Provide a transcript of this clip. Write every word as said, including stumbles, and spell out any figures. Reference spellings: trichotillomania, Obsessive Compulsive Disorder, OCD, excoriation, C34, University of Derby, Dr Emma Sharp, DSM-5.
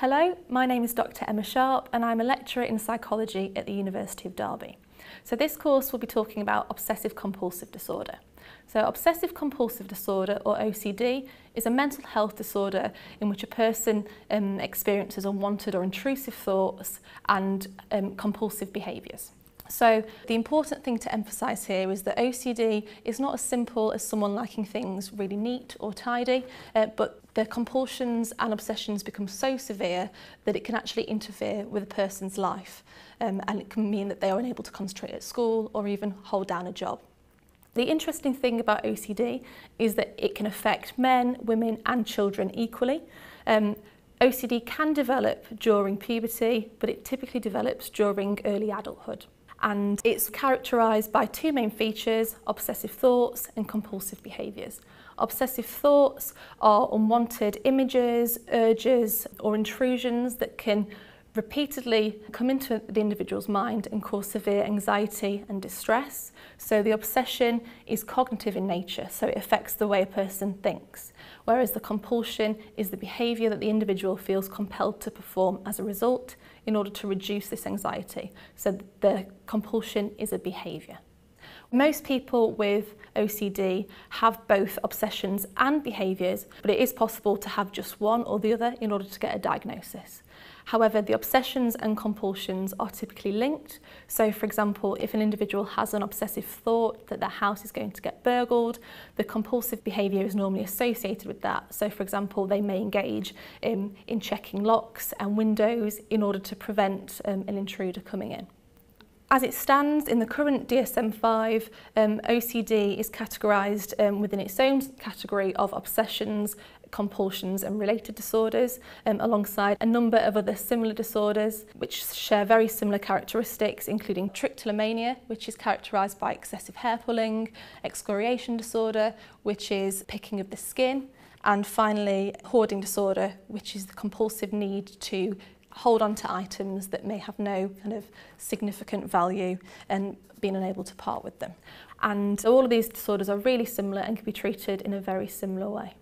Hello, my name is Doctor Emma Sharp and I'm a lecturer in psychology at the University of Derby. So this course will be talking about obsessive compulsive disorder. So obsessive compulsive disorder, or O C D, is a mental health disorder in which a person um, experiences unwanted or intrusive thoughts and um, compulsive behaviours. So the important thing to emphasise here is that O C D is not as simple as someone liking things really neat or tidy, uh, but the compulsions and obsessions become so severe that it can actually interfere with a person's life, um, and it can mean that they are unable to concentrate at school or even hold down a job. The interesting thing about O C D is that it can affect men, women and children equally. Um, O C D can develop during puberty, but it typically develops during early adulthood. And it's characterised by two main features: obsessive thoughts and compulsive behaviours. Obsessive thoughts are unwanted images, urges or intrusions that can repeatedly come into the individual's mind and cause severe anxiety and distress. So the obsession is cognitive in nature, so it affects the way a person thinks, whereas the compulsion is the behaviour that the individual feels compelled to perform as a result in order to reduce this anxiety. So the compulsion is a behaviour. Most people with O C D have both obsessions and behaviours, but it is possible to have just one or the other in order to get a diagnosis. However, the obsessions and compulsions are typically linked. So, for example, if an individual has an obsessive thought that their house is going to get burgled, the compulsive behaviour is normally associated with that. So, for example, they may engage in, in checking locks and windows in order to prevent um, an intruder coming in. As it stands in the current D S M five, um, O C D is categorised um, within its own category of obsessions, compulsions and related disorders, um, alongside a number of other similar disorders which share very similar characteristics, including trichotillomania, which is characterised by excessive hair pulling, excoriation disorder, which is picking of the skin, and finally hoarding disorder, which is the compulsive need to hold on to items that may have no kind of significant value and being unable to part with them. And all of these disorders are really similar and can be treated in a very similar way.